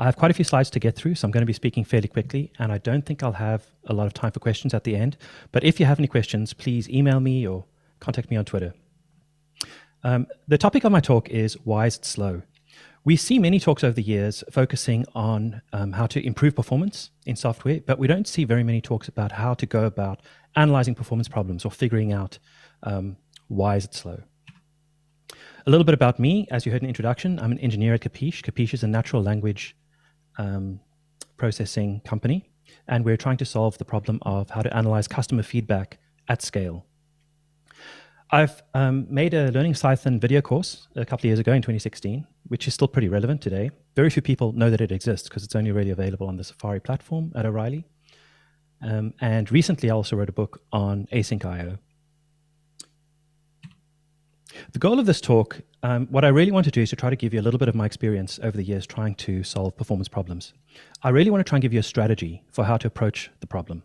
I have quite a few slides to get through, so I'm going to be speaking fairly quickly, and I don't think I'll have a lot of time for questions at the end. But if you have any questions, please email me or contact me on Twitter. The topic of my talk is why is it slow? We see many talks over the years focusing on how to improve performance in software, but we don't see very many talks about how to go about analyzing performance problems or figuring out why is it slow. A little bit about me, as you heard in the introduction, I'm an engineer at Capiche. Capiche is a natural language processing company, and we're trying to solve the problem of how to analyze customer feedback at scale. I've made a Learning Python video course a couple of years ago in 2016, which is still pretty relevant today. Very few people know that it exists because it's only really available on the Safari platform at O'Reilly. And recently I also wrote a book on AsyncIO. The goal of this talk, what I really want to do is to try to give you a little bit of my experience over the years trying to solve performance problems. I really want to try and give you a strategy for how to approach the problem.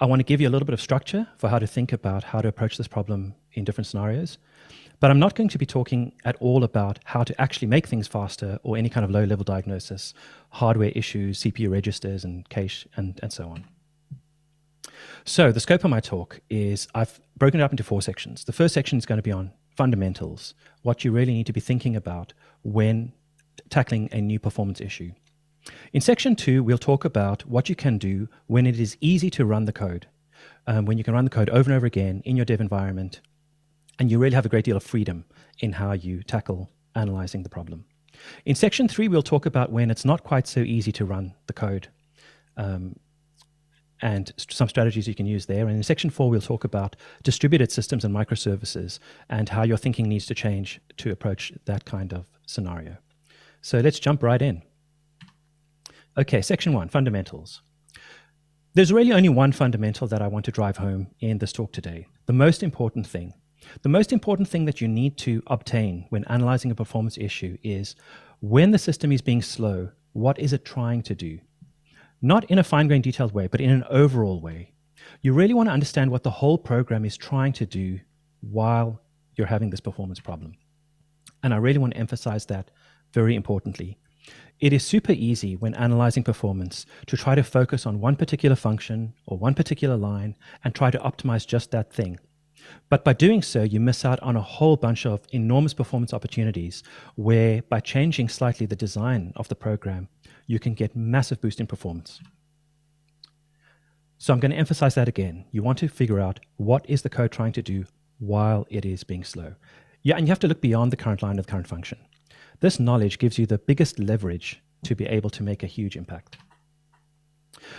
I want to give you a little bit of structure for how to think about how to approach this problem in different scenarios, but I'm not going to be talking at all about how to actually make things faster or any kind of low-level diagnosis, hardware issues, CPU registers and cache and so on. So the scope of my talk is I've broken it up into four sections. The first section is going to be on fundamentals, what you really need to be thinking about when tackling a new performance issue. In section 2, we'll talk about what you can do when it is easy to run the code, when you can run the code over and over again in your dev environment, and you really have a great deal of freedom in how you tackle analyzing the problem. In section 3, we'll talk about when it's not quite so easy to run the code and some strategies you can use there. And in section 4, we'll talk about distributed systems and microservices and how your thinking needs to change to approach that kind of scenario. So let's jump right in. Okay, section 1, fundamentals. There's really only one fundamental that I want to drive home in this talk today. The most important thing. The most important thing that you need to obtain when analyzing a performance issue is when the system is being slow, what is it trying to do? Not in a fine-grained detailed way, but in an overall way. You really want to understand what the whole program is trying to do while you're having this performance problem. And I really want to emphasize that very importantly. It is super easy when analyzing performance to try to focus on one particular function or one particular line and try to optimize just that thing. But by doing so, you miss out on a whole bunch of enormous performance opportunities where by changing slightly the design of the program, you can get massive boost in performance. So I'm going to emphasize that again. You want to figure out what is the code trying to do while it is being slow. Yeah, and you have to look beyond the current line of the current function. This knowledge gives you the biggest leverage to be able to make a huge impact.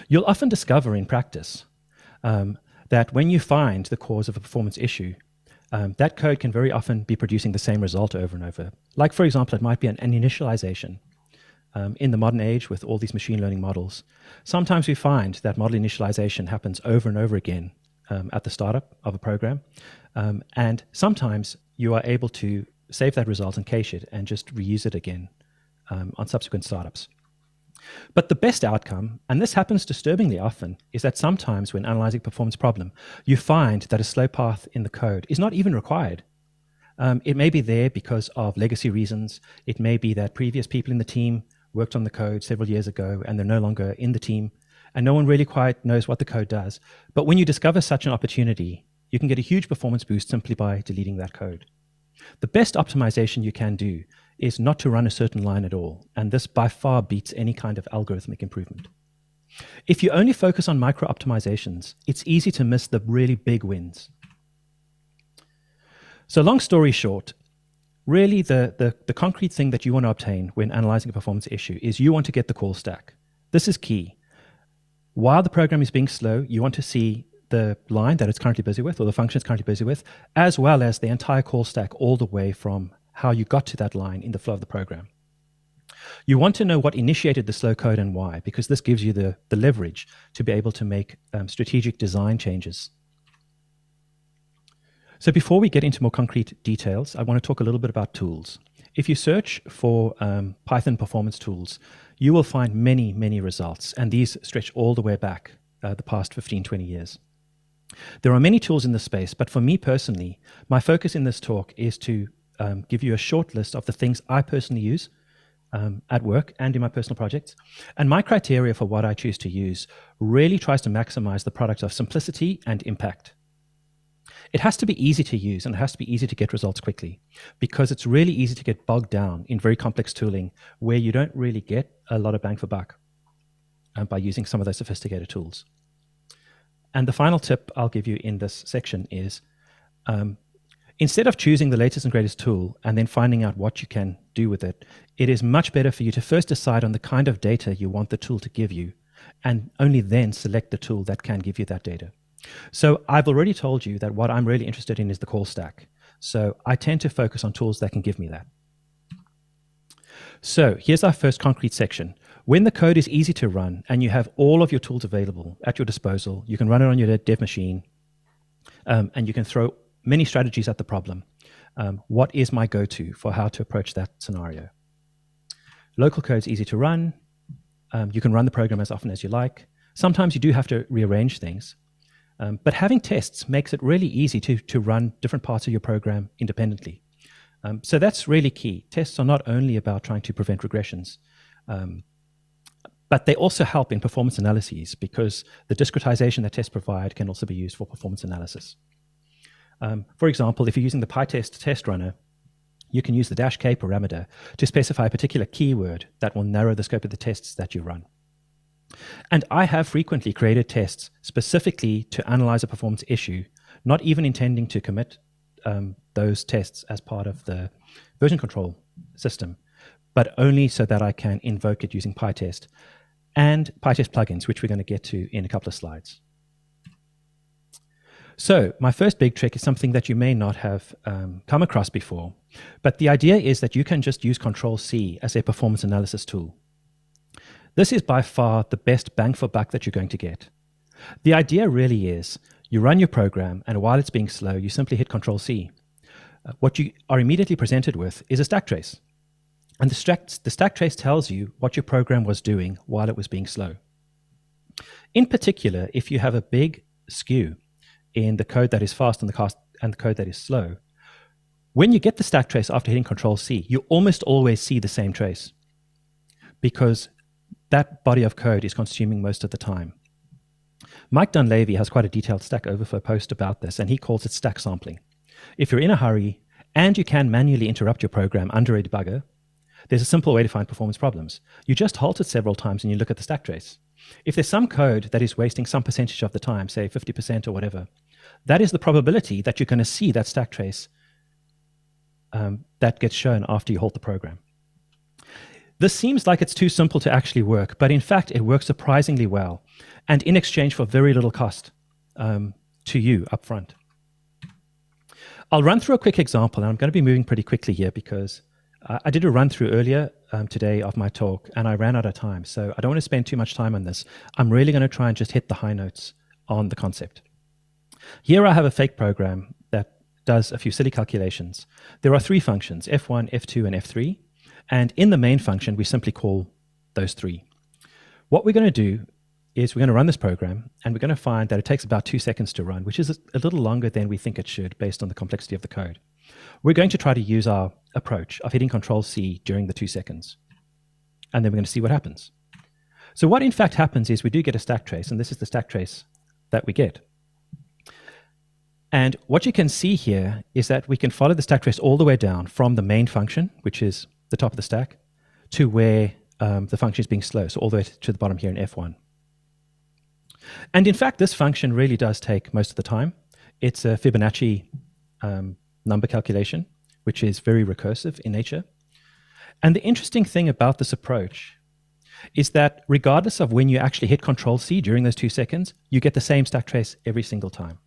You'll often discover in practice that when you find the cause of a performance issue, that code can very often be producing the same result over and over. Like, for example, it might be an initialization. In the modern age with all these machine learning models, sometimes we find that model initialization happens over and over again at the startup of a program. And sometimes you are able to save that result and cache it and just reuse it again on subsequent startups. But the best outcome, and this happens disturbingly often, is that sometimes when analyzing a performance problem, you find that a slow path in the code is not even required. It may be there because of legacy reasons. It may be that previous people in the team worked on the code several years ago and they're no longer in the team and no one really quite knows what the code does. But when you discover such an opportunity, you can get a huge performance boost simply by deleting that code. The best optimization you can do is not to run a certain line at all, and this by far beats any kind of algorithmic improvement. If you only focus on micro-optimizations, it's easy to miss the really big wins. So long story short, really the concrete thing that you want to obtain when analyzing a performance issue is you want to get the call stack. This is key. While the program is being slow, you want to see the line that it's currently busy with, or the function it's currently busy with, as well as the entire call stack all the way from how you got to that line in the flow of the program. You want to know what initiated the slow code and why, because this gives you the leverage to be able to make strategic design changes. So before we get into more concrete details, I want to talk a little bit about tools. If you search for Python performance tools, you will find many, many results, and these stretch all the way back the past 15, 20 years. There are many tools in this space, but for me personally, my focus in this talk is to give you a short list of the things I personally use at work and in my personal projects. And my criteria for what I choose to use really tries to maximize the product of simplicity and impact. It has to be easy to use, and it has to be easy to get results quickly, because it's really easy to get bogged down in very complex tooling where you don't really get a lot of bang for buck by using some of those sophisticated tools. And the final tip I'll give you in this section is instead of choosing the latest and greatest tool and then finding out what you can do with it, it is much better for you to first decide on the kind of data you want the tool to give you, and only then select the tool that can give you that data. So I've already told you that what I'm really interested in is the call stack. So I tend to focus on tools that can give me that. So here's our first concrete section. When the code is easy to run and you have all of your tools available at your disposal, you can run it on your dev machine and you can throw many strategies at the problem. What is my go-to for how to approach that scenario? Local code is easy to run. You can run the program as often as you like. Sometimes you do have to rearrange things. But having tests makes it really easy to run different parts of your program independently. So that's really key. Tests are not only about trying to prevent regressions, but they also help in performance analyses, because the discretization that tests provide can also be used for performance analysis. For example, if you're using the PyTest test runner, you can use the -k parameter to specify a particular keyword that will narrow the scope of the tests that you run. And I have frequently created tests specifically to analyze a performance issue, not even intending to commit those tests as part of the version control system, but only so that I can invoke it using PyTest and PyTest plugins, which we're going to get to in a couple of slides. So my first big trick is something that you may not have come across before, but the idea is that you can just use Control-C as a performance analysis tool. This is by far the best bang for buck that you're going to get. The idea really is you run your program, and while it's being slow, you simply hit Control-C. What you are immediately presented with is a stack trace. And the stack trace tells you what your program was doing while it was being slow. In particular, if you have a big skew in the code that is fast and the code that is slow, when you get the stack trace after hitting Control-C, you almost always see the same trace, because that body of code is consuming most of the time. Mike Dunleavy has quite a detailed Stack Overflow post about this, and he calls it stack sampling. If you're in a hurry and you can manually interrupt your program under a debugger, there's a simple way to find performance problems. You just halt it several times and you look at the stack trace. If there's some code that is wasting some percentage of the time, say 50% or whatever, that is the probability that you're going to see that stack trace that gets shown after you halt the program. This seems like it's too simple to actually work, but in fact, it works surprisingly well, and in exchange for very little cost to you up front. I'll run through a quick example, and I'm going to be moving pretty quickly here because I did a run through earlier today of my talk, and I ran out of time, so I don't want to spend too much time on this. I'm really going to try and just hit the high notes on the concept. Here I have a fake program that does a few silly calculations. There are three functions, F1, F2, and F3. And in the main function, we simply call those three. What we're going to do is we're going to run this program, and we're going to find that it takes about 2 seconds to run, which is a little longer than we think it should based on the complexity of the code. We're going to try to use our approach of hitting Control-C during the 2 seconds. And then we're going to see what happens. So what in fact happens is we do get a stack trace, and this is the stack trace that we get. And what you can see here is that we can follow the stack trace all the way down from the main function, which is the top of the stack, to where the function is being slow, so all the way to the bottom here in F1. And in fact, this function really does take most of the time. It's a Fibonacci number calculation, which is very recursive in nature. And the interesting thing about this approach is that regardless of when you actually hit Control-C during those 2 seconds, you get the same stack trace every single time.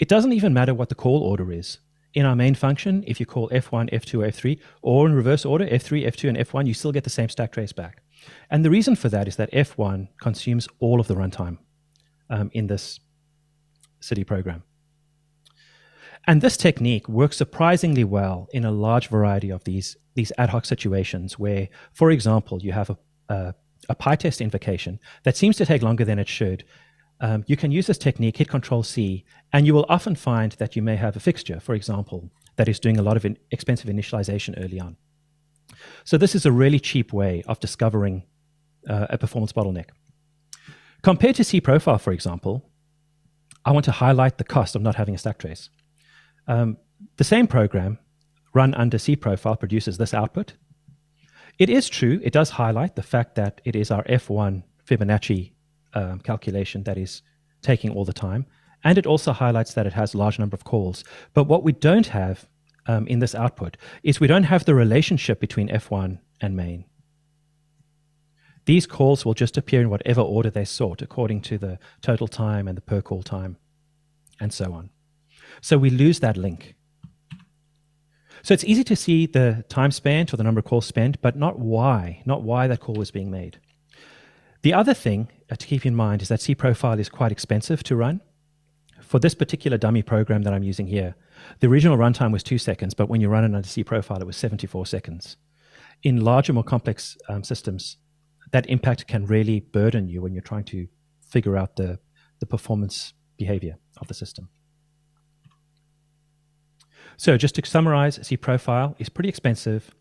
It doesn't even matter what the call order is. In our main function, if you call F1, F2, F3, or in reverse order, F3, F2, and F1, you still get the same stack trace back. And the reason for that is that F1 consumes all of the runtime in this city program. And this technique works surprisingly well in a large variety of these ad hoc situations where, for example, you have a PyTest invocation that seems to take longer than it should. You can use this technique, hit Control-C, and you will often find that you may have a fixture, for example, that is doing a lot of expensive initialization early on. So this is a really cheap way of discovering a performance bottleneck. Compared to cProfile, for example, I want to highlight the cost of not having a stack trace. The same program run under cProfile produces this output. It is true, it does highlight the fact that it is our F1 Fibonacci calculation that is taking all the time. And it also highlights that it has a large number of calls. But what we don't have in this output is we don't have the relationship between F1 and main. These calls will just appear in whatever order they sort according to the total time and the per call time and so on. So we lose that link. So it's easy to see the time spent or the number of calls spent, but not why that call was being made. The other thing to keep in mind is that cProfile is quite expensive to run. For this particular dummy program that I'm using here, the original runtime was 2 seconds, but when you run it under cProfile, it was 74 seconds. In larger, more complex systems, that impact can really burden you when you're trying to figure out the performance behavior of the system. So just to summarize, cProfile is pretty expensive.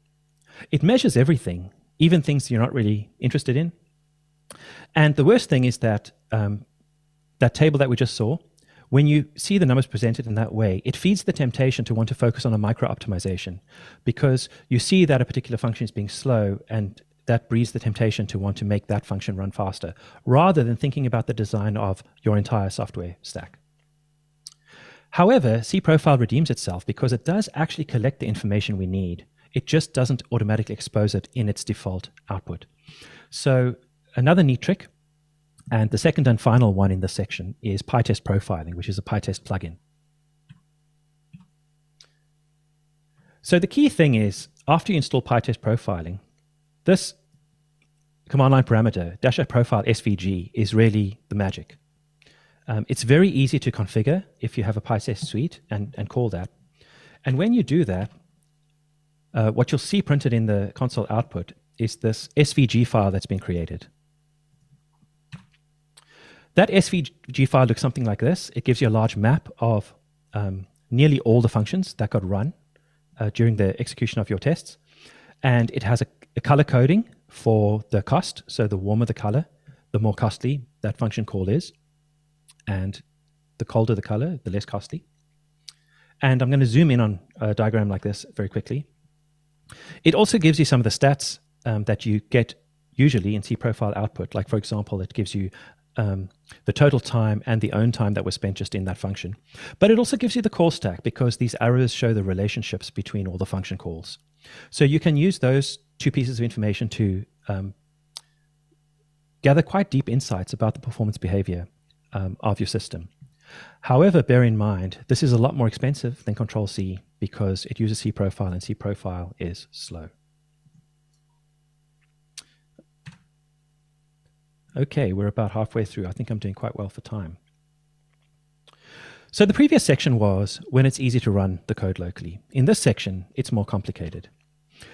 It measures everything, even things you're not really interested in. And the worst thing is that that table that we just saw, when you see the numbers presented in that way, it feeds the temptation to want to focus on a micro-optimization because you see that a particular function is being slow and that breeds the temptation to want to make that function run faster rather than thinking about the design of your entire software stack. However, cProfile redeems itself because it does actually collect the information we need. It just doesn't automatically expose it in its default output. So another neat trick, and the second and final one in this section, is PyTest Profiling, which is a PyTest plugin. So the key thing is, after you install PyTest Profiling, this command line parameter, --profile_svg, is really the magic. It's very easy to configure if you have a PyTest suite and call that. And when you do that, what you'll see printed in the console output is this SVG file that's been created. That SVG file looks something like this. It gives you a large map of nearly all the functions that got run during the execution of your tests. And it has a color coding for the cost. So the warmer the color, the more costly that function call is. And the colder the color, the less costly. And I'm going to zoom in on a diagram like this very quickly. It also gives you some of the stats that you get usually in cProfile output. Like, for example, it gives you the total time and the own time that was spent just in that function. But it also gives you the call stack because these arrows show the relationships between all the function calls. So you can use those two pieces of information to gather quite deep insights about the performance behavior of your system. However, bear in mind, this is a lot more expensive than Control-C because it uses cProfile and cProfile is slow. Okay, we're about halfway through. I think I'm doing quite well for time. So the previous section was when it's easy to run the code locally. In this section, it's more complicated.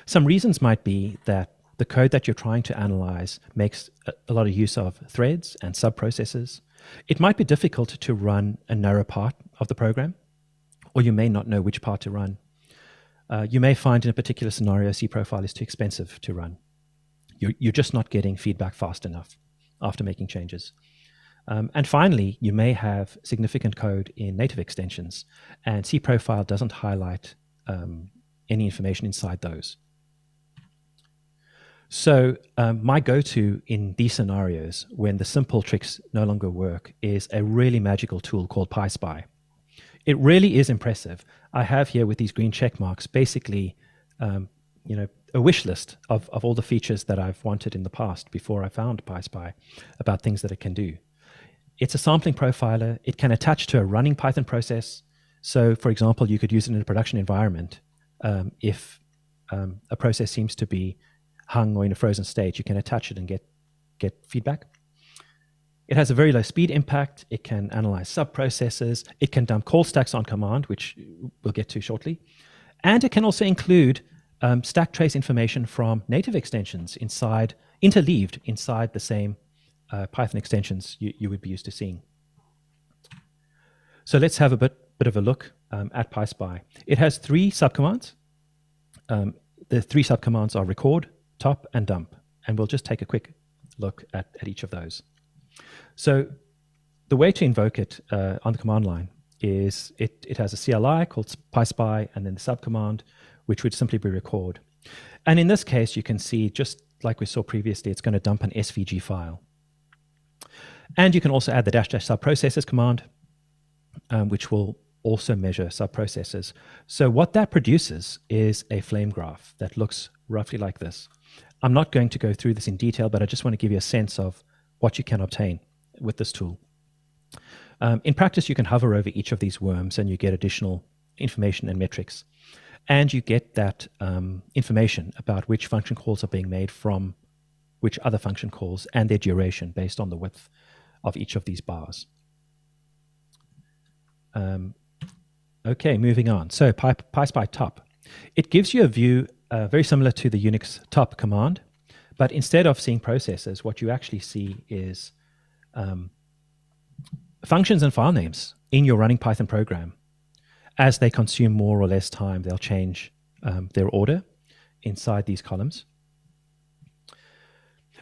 Some reasons might be that the code that you're trying to analyze makes a lot of use of threads and sub-processes. It might be difficult to run a narrow part of the program, or you may not know which part to run. You may find in a particular scenario, cProfile is too expensive to run. You're just not getting feedback fast enough after making changes. And finally, you may have significant code in native extensions, and cProfile doesn't highlight any information inside those. So my go-to in these scenarios when the simple tricks no longer work is a really magical tool called PySpy. It really is impressive. I have here with these green check marks basically you know, a wish list of all the features that I've wanted in the past before I found PySpy about things that it can do. It's a sampling profiler. It can attach to a running Python process. So, for example, you could use it in a production environment. If a process seems to be hung or in a frozen state, you can attach it and get feedback. It has a very low speed impact. It can analyze sub-processes. It can dump call stacks on command, which we'll get to shortly. And it can also include stack trace information from native extensions inside, interleaved inside the same Python extensions you would be used to seeing. So let's have a bit of a look at PySpy. It has 3 subcommands. The three subcommands are record, top, and dump. And we'll just take a quick look at each of those. So the way to invoke it on the command line is it has a CLI called PySpy and then the subcommand, which would simply be record. And in this case, you can see, just like we saw previously, it's going to dump an SVG file. And you can also add the dash dash subprocesses command, which will also measure subprocesses. So what that produces is a flame graph that looks roughly like this. I'm not going to go through this in detail, but I just want to give you a sense of what you can obtain with this tool. In practice, you can hover over each of these worms and you get additional information and metrics. And you get that information about which function calls are being made from which other function calls and their duration based on the width of each of these bars. Okay, moving on. So PySpy top. It gives you a view very similar to the Unix top command, but instead of seeing processes, what you actually see is functions and file names in your running Python program. As they consume more or less time, they'll change their order inside these columns.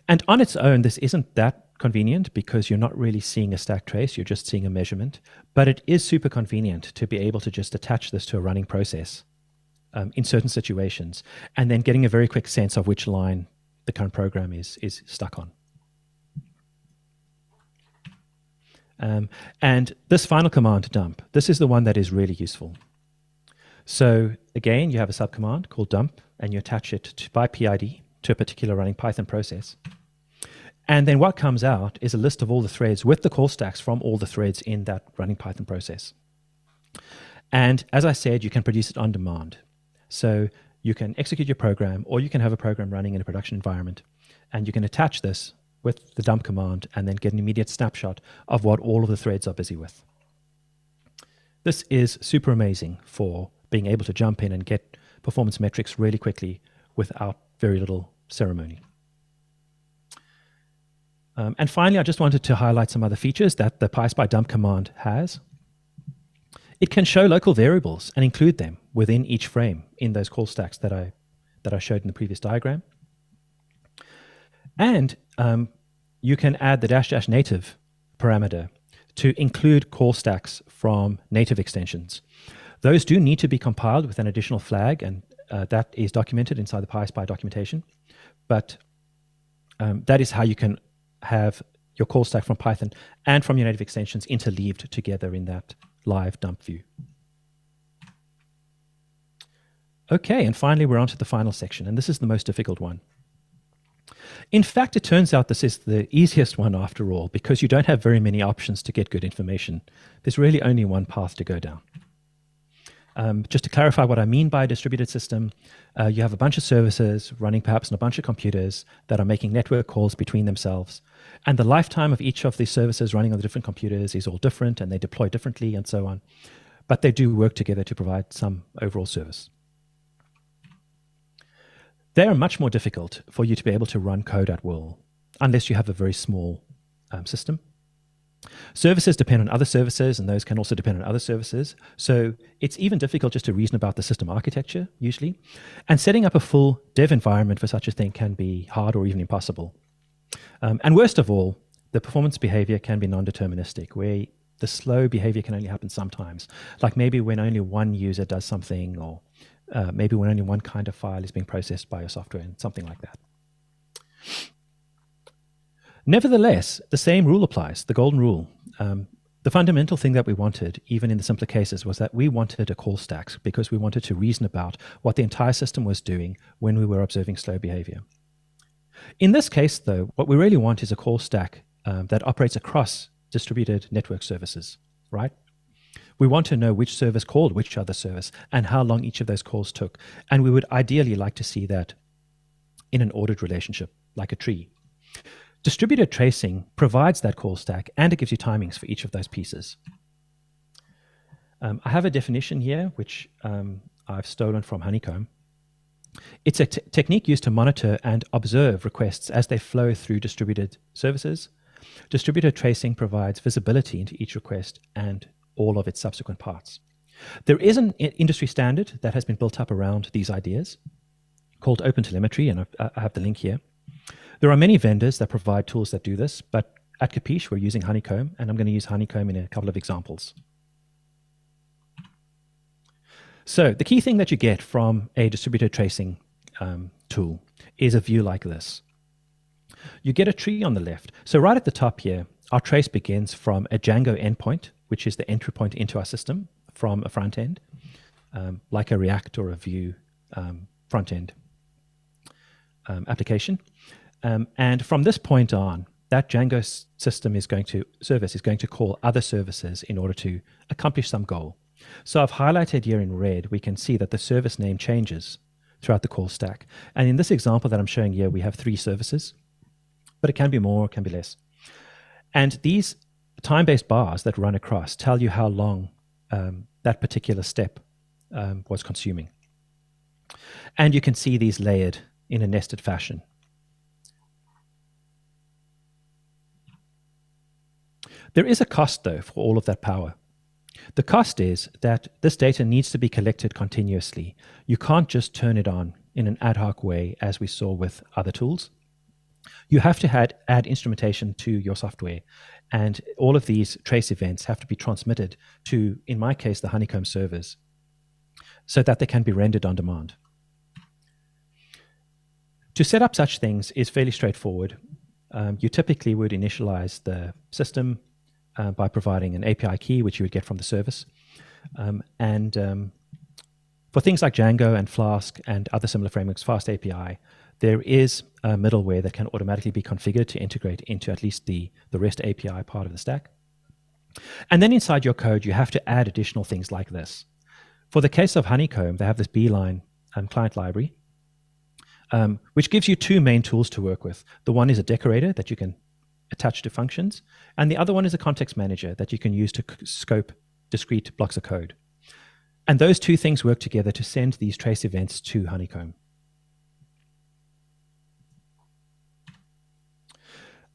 And on its own, this isn't that convenient because you're not really seeing a stack trace, you're just seeing a measurement. But it is super convenient to be able to just attach this to a running process in certain situations, and then getting a very quick sense of which line the current program is stuck on. And this final command, dump, this is the one that is really useful. So again, you have a subcommand called dump, and you attach it by PID to a particular running Python process. And then what comes out is a list of all the threads with the call stacks from all the threads in that running Python process. And as I said, you can produce it on demand. So you can execute your program, or you can have a program running in a production environment, and you can attach this with the dump command and then get an immediate snapshot of what all of the threads are busy with. This is super amazing for being able to jump in and get performance metrics really quickly without very little ceremony. And finally, I just wanted to highlight some other features that the PySpy dump command has. It can show local variables and include them within each frame in those call stacks that I showed in the previous diagram. And you can add the dash dash native parameter to include call stacks from native extensions. Those do need to be compiled with an additional flag, and that is documented inside the PySpy documentation. But that is how you can have your call stack from Python and from your native extensions interleaved together in that live dump view. Okay, and finally, we're on to the final section, and this is the most difficult one. In fact, it turns out this is the easiest one after all, because you don't have very many options to get good information. There's really only one path to go down. Just to clarify what I mean by a distributed system, you have a bunch of services running perhaps on a bunch of computers that are making network calls between themselves. And the lifetime of each of these services running on the different computers is all different, and they deploy differently and so on. But they do work together to provide some overall service. They are much more difficult for you to be able to run code at will, unless you have a very small system. Services depend on other services, and those can also depend on other services. So it's even difficult just to reason about the system architecture, usually. And setting up a full dev environment for such a thing can be hard or even impossible. And worst of all, the performance behavior can be non-deterministic, where the slow behavior can only happen sometimes, like maybe when only one user does something, or maybe when only one kind of file is being processed by your software and something like that. Nevertheless, the same rule applies, the golden rule. The fundamental thing that we wanted, even in the simpler cases, was that we wanted a call stack because we wanted to reason about what the entire system was doing when we were observing slow behavior. In this case, though, what we really want is a call stack that operates across distributed network services, right? We want to know which service called which other service and how long each of those calls took. And we would ideally like to see that in an ordered relationship, like a tree. Distributed tracing provides that call stack, and it gives you timings for each of those pieces. I have a definition here, which I've stolen from Honeycomb. It's a technique used to monitor and observe requests as they flow through distributed services. Distributed tracing provides visibility into each request and all of its subsequent parts. There is an industry standard that has been built up around these ideas. called OpenTelemetry, and I have the link here. There are many vendors that provide tools that do this, but at Capiche, we're using Honeycomb, and I'm going to use Honeycomb in a couple of examples. So the key thing that you get from a distributed tracing tool is a view like this. You get a tree on the left. So right at the top here, our trace begins from a Django endpoint, which is the entry point into our system from a front end, like a React or a Vue front end application. And from this point on, that Django system is going to call other services in order to accomplish some goal. So I've highlighted here in red, we can see that the service name changes throughout the call stack. And in this example that I'm showing here, we have 3 services, but it can be more, it can be less. And these time-based bars that run across tell you how long that particular step was consuming. And you can see these layered in a nested fashion. There is a cost, though, for all of that power. The cost is that this data needs to be collected continuously. You can't just turn it on in an ad hoc way as we saw with other tools. You have to add instrumentation to your software, and all of these trace events have to be transmitted to, in my case, the Honeycomb servers, so that they can be rendered on demand. To set up such things is fairly straightforward. You typically would initialize the system by providing an API key, which you would get from the service. For things like Django and Flask and other similar frameworks, FastAPI, there is a middleware that can automatically be configured to integrate into at least the REST API part of the stack. And then inside your code, you have to add additional things like this. For the case of Honeycomb, they have this Beeline client library, which gives you 2 main tools to work with. The one is a decorator that you can attach to functions, and the other one is a context manager that you can use to scope discrete blocks of code. And those 2 things work together to send these trace events to Honeycomb.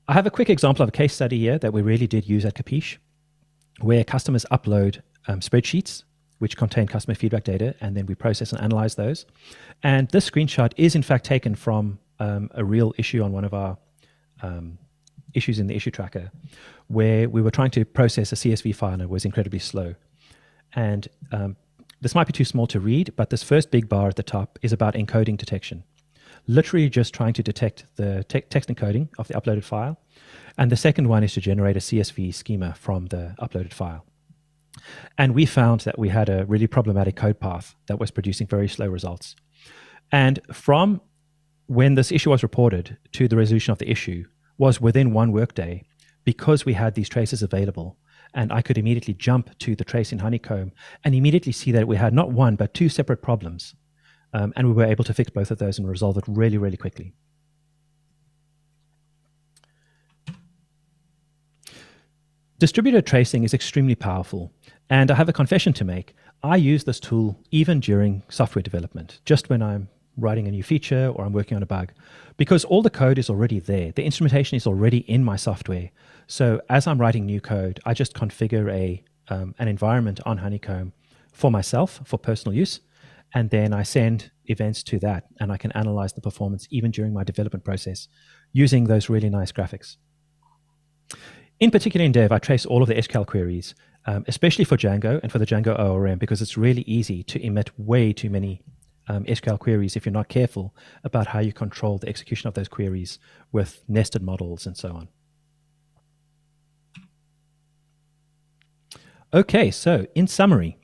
I have a quick example of a case study here that we really did use at Capiche, where customers upload spreadsheets which contain customer feedback data, and then we process and analyze those. And this screenshot is in fact taken from a real issue on one of our issues in the issue tracker, where we were trying to process a CSV file and it was incredibly slow. And this might be too small to read, but this first big bar at the top is about encoding detection. Literally just trying to detect the text encoding of the uploaded file. And the second one is to generate a CSV schema from the uploaded file. And we found that we had a really problematic code path that was producing very slow results. And from when this issue was reported to the resolution of the issue was within 1 workday, because we had these traces available. And I could immediately jump to the trace in Honeycomb and immediately see that we had not 1, but 2 separate problems. And we were able to fix both of those and resolve it really, really quickly. Distributed tracing is extremely powerful. And I have a confession to make. I use this tool even during software development, just when I'm writing a new feature or I'm working on a bug, because all the code is already there. The instrumentation is already in my software. So as I'm writing new code, I just configure an environment on Honeycomb for myself, for personal use. And then I send events to that, and I can analyze the performance even during my development process using those really nice graphics. In particular in dev, I trace all of the SQL queries, especially for Django and for the Django ORM, because it's really easy to emit way too many SQL queries if you're not careful about how you control the execution of those queries with nested models and so on. Okay, so in summary,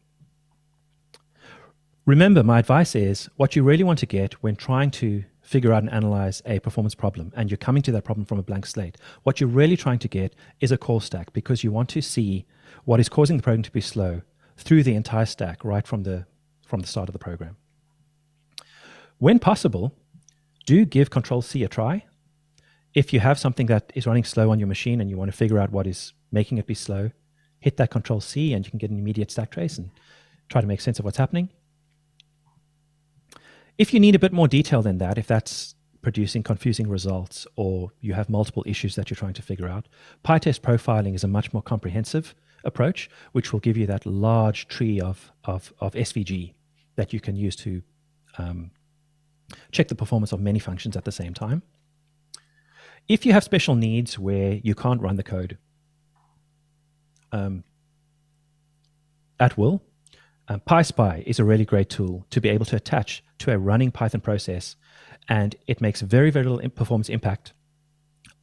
remember, my advice is what you really want to get when trying to figure out and analyze a performance problem and you're coming to that problem from a blank slate. What you're really trying to get is a call stack, because you want to see what is causing the program to be slow through the entire stack right from the start of the program. When possible, do give Control-C a try. If you have something that is running slow on your machine and you want to figure out what is making it be slow, hit that Control-C and you can get an immediate stack trace and try to make sense of what's happening. If you need a bit more detail than that, if that's producing confusing results or you have multiple issues that you're trying to figure out, PyTest Profiling is a much more comprehensive approach, which will give you that large tree of SVG that you can use check the performance of many functions at the same time. If you have special needs where you can't run the code at will, PySpy is a really great tool to be able to attach to a running Python process, and it makes very, very little performance impact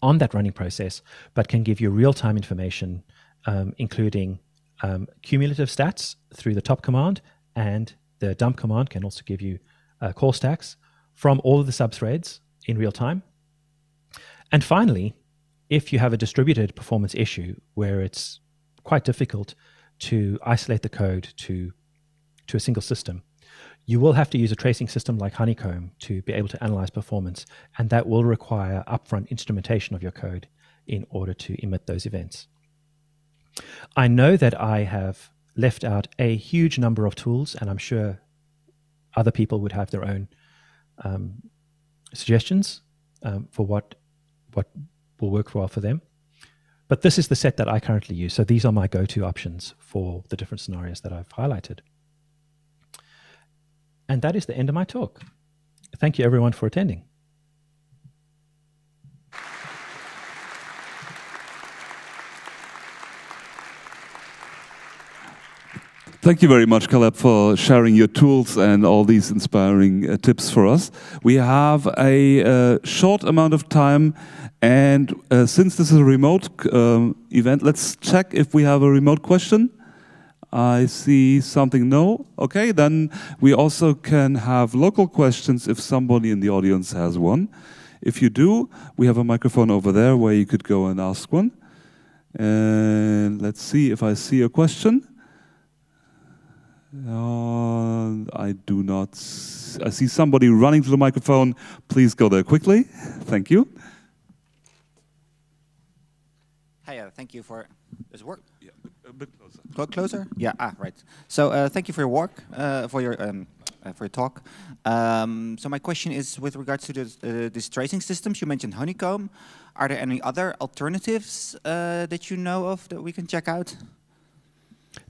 on that running process, but can give you real-time information, including cumulative stats through the top command, and the dump command can also give you call stacks from all of the subthreads in real time. And finally, if you have a distributed performance issue where it's quite difficult to isolate the code to a single system, you will have to use a tracing system like Honeycomb to be able to analyze performance, and that will require upfront instrumentation of your code in order to emit those events. I know that I have left out a huge number of tools, and I'm sure other people would have their own suggestions for what will work well for them. But this is the set that I currently use, so these are my go-to options for the different scenarios that I've highlighted. And that is the end of my talk. Thank you everyone for attending. Thank you very much, Caleb, for sharing your tools and all these inspiring tips for us. We have a short amount of time, and since this is a remote event, let's check if we have a remote question. I see something, no? Okay, then we also can have local questions if somebody in the audience has one. If you do, we have a microphone over there where you could go and ask one. And let's see if I see a question. I do not. I see somebody running to the microphone. Please go there quickly. Thank you. Hi, thank you for. Does it work? Yeah, a bit closer. Closer? Yeah. Ah, right. So thank you for your work, for your talk. So my question is with regards to these tracing systems. You mentioned Honeycomb. Are there any other alternatives that you know of that we can check out?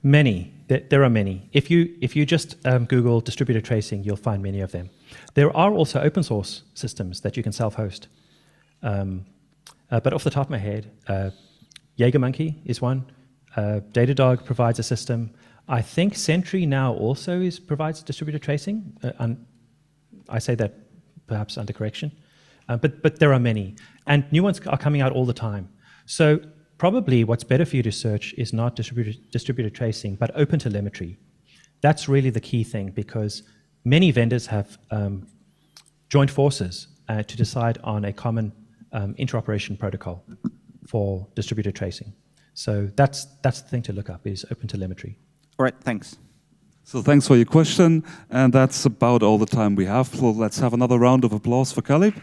Many. There are many. If you just Google distributed tracing, you'll find many of them. There are also open source systems that you can self-host. But off the top of my head, Jaeger is one. DataDog provides a system. I think Sentry now also provides distributed tracing. And I say that perhaps under correction. But there are many. And new ones are coming out all the time. So probably what's better for you to search is not distributed tracing, but OpenTelemetry. That's really the key thing, because many vendors have joined forces to decide on a common interoperation protocol for distributed tracing. So that's the thing to look up, is OpenTelemetry. All right, thanks. So thanks for your question, and that's about all the time we have. So let's have another round of applause for Caleb.